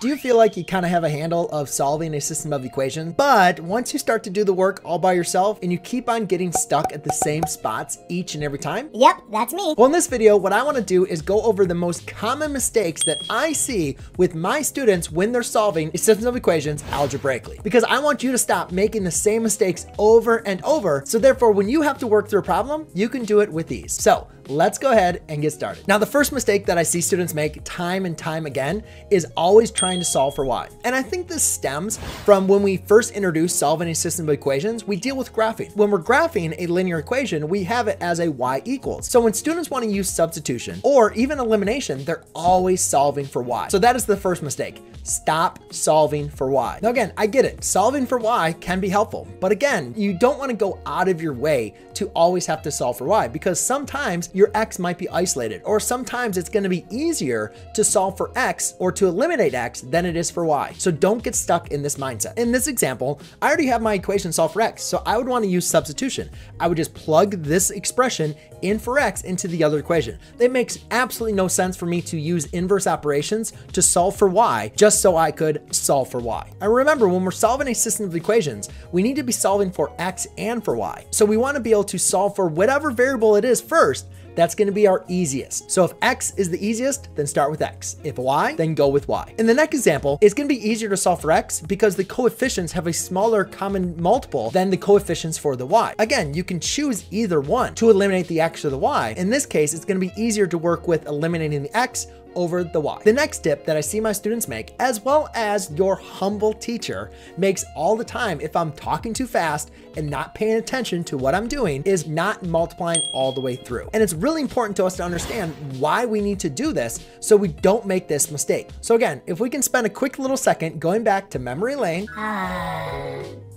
Do you feel like you kind of have a handle of solving a system of equations, but once you start to do the work all by yourself and you keep on getting stuck at the same spots each and every time? Yep, that's me. Well, in this video, what I want to do is go over the most common mistakes that I see with my students when they're solving a system of equations algebraically, because I want you to stop making the same mistakes over and over. So therefore, when you have to work through a problem, you can do it with ease. So let's go ahead and get started. Now, the first mistake that I see students make time and time again is always trying to solve for y. And I think this stems from when we first introduced solving a system of equations, we deal with graphing. When we're graphing a linear equation, we have it as a y equals. So when students want to use substitution or even elimination, they're always solving for y. So that is the first mistake. Stop solving for y. Now again, I get it. Solving for y can be helpful, but again, you don't want to go out of your way to always have to solve for y, because sometimes your x might be isolated, or sometimes it's going to be easier to solve for x or to eliminate x than it is for y. So don't get stuck in this mindset. In this example, I already have my equation solved for x, so I would want to use substitution. I would just plug this expression in for x into the other equation. It makes absolutely no sense for me to use inverse operations to solve for y just so I could solve for y. And remember, when we're solving a system of equations, we need to be solving for x and for y. So we want to be able to solve for whatever variable it is first. That's going to be our easiest. So if x is the easiest, then start with x. If y, then go with y. In the next example, it's going to be easier to solve for x because the coefficients have a smaller common multiple than the coefficients for the y. Again, you can choose either one to eliminate the x or the y. In this case, it's going to be easier to work with eliminating the x over the y. The next tip that I see my students make, as well as your humble teacher makes all the time if I'm talking too fast and not paying attention to what I'm doing, is not multiplying all the way through. And it's really important to us to understand why we need to do this so we don't make this mistake. So again, if we can spend a quick little second going back to memory lane.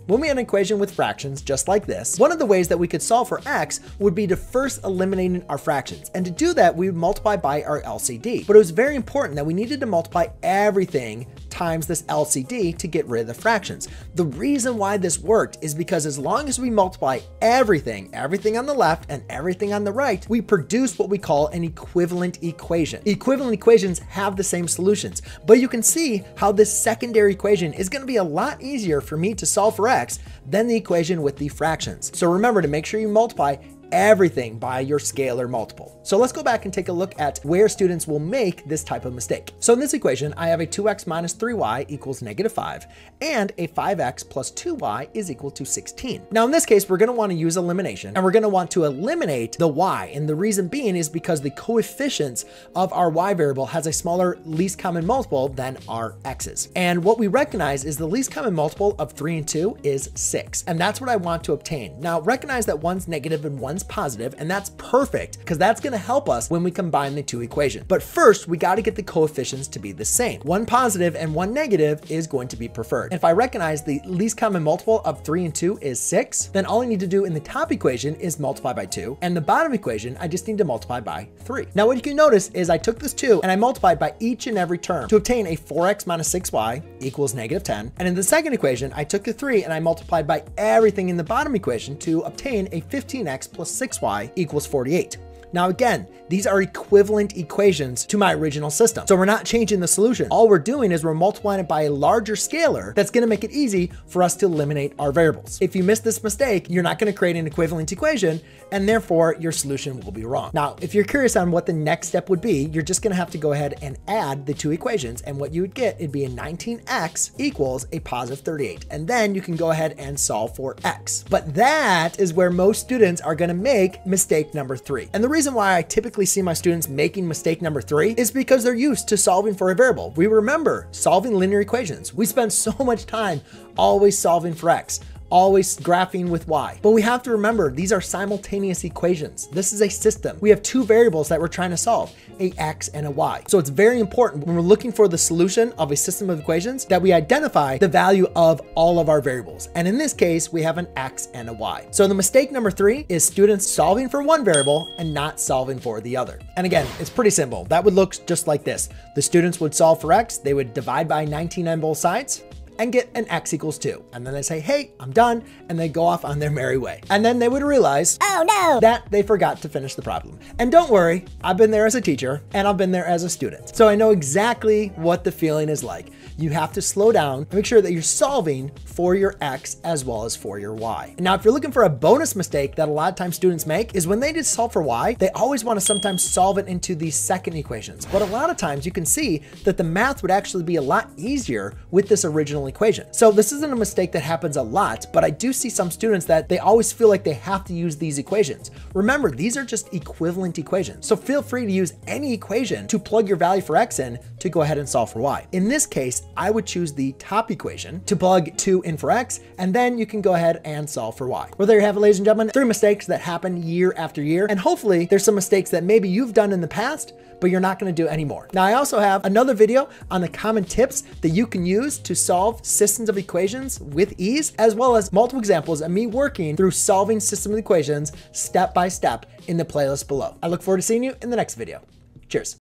When we had an equation with fractions just like this, one of the ways that we could solve for x would be to first eliminate our fractions. And to do that, we would multiply by our LCD. But it was very important that we needed to multiply everything times this LCD to get rid of the fractions. The reason why this worked is because as long as we multiply everything on the left and everything on the right, we produce what we call an equivalent equation. Equivalent equations have the same solutions, but you can see how this secondary equation is going to be a lot easier for me to solve for x than the equation with the fractions. So remember to make sure you multiply everything by your scalar multiple. So let's go back and take a look at where students will make this type of mistake. So in this equation, I have a 2x minus 3y equals negative 5 and a 5x plus 2y is equal to 16. Now in this case, we're going to want to use elimination and we're going to want to eliminate the y. And the reason being is because the coefficients of our y variable has a smaller least common multiple than our x's. And what we recognize is the least common multiple of 3 and 2 is 6. And that's what I want to obtain. Now recognize that one's negative and one's positive, and that's perfect because that's going to help us when we combine the two equations. But first, we got to get the coefficients to be the same. One positive and one negative is going to be preferred. If I recognize the least common multiple of 3 and 2 is 6, then all I need to do in the top equation is multiply by 2, and the bottom equation, I just need to multiply by 3. Now, what you can notice is I took this 2 and I multiplied by each and every term to obtain a 4x minus 6y equals negative 10. And in the second equation, I took the 3 and I multiplied by everything in the bottom equation to obtain a 15x plus 6y equals 48. Now again, these are equivalent equations to my original system. So we're not changing the solution. All we're doing is we're multiplying it by a larger scalar that's going to make it easy for us to eliminate our variables. If you miss this mistake, you're not going to create an equivalent equation and therefore your solution will be wrong. Now, if you're curious on what the next step would be, you're just going to have to go ahead and add the two equations, and what you would get, it'd be a 19x equals a positive 38. And then you can go ahead and solve for x. But that is where most students are going to make mistake number 3. And the reason why I typically see my students making mistake number 3 is because they're used to solving for a variable. We remember solving linear equations. We spend so much time always solving for x, always graphing with y. But we have to remember these are simultaneous equations. This is a system. We have two variables that we're trying to solve, a x and a y. So it's very important when we're looking for the solution of a system of equations that we identify the value of all of our variables. And in this case, we have an x and a y. So the mistake number 3 is students solving for one variable and not solving for the other. And again, it's pretty simple. That would look just like this. The students would solve for x, they would divide by 19 on both sides, and get an x equals 2. And then they say, hey, I'm done. And they go off on their merry way. And then they would realize, oh no, that they forgot to finish the problem. And don't worry, I've been there as a teacher and I've been there as a student. So I know exactly what the feeling is like. You have to slow down and make sure that you're solving for your x as well as for your y. Now, if you're looking for a bonus mistake that a lot of times students make is when they just solve for y, they always want to sometimes solve it into the second equations. But a lot of times you can see that the math would actually be a lot easier with this original equation. So this isn't a mistake that happens a lot, but I do see some students that they always feel like they have to use these equations. Remember, these are just equivalent equations. So feel free to use any equation to plug your value for x in to go ahead and solve for y. In this case, I would choose the top equation to plug 2 in for x, and then you can go ahead and solve for y. Well, there you have it, ladies and gentlemen, 3 mistakes that happen year after year. And hopefully there's some mistakes that maybe you've done in the past, but you're not going to do anymore. Now, I also have another video on the common tips that you can use to solve systems of equations with ease, as well as multiple examples of me working through solving system of equations step by step in the playlist below. I look forward to seeing you in the next video. Cheers.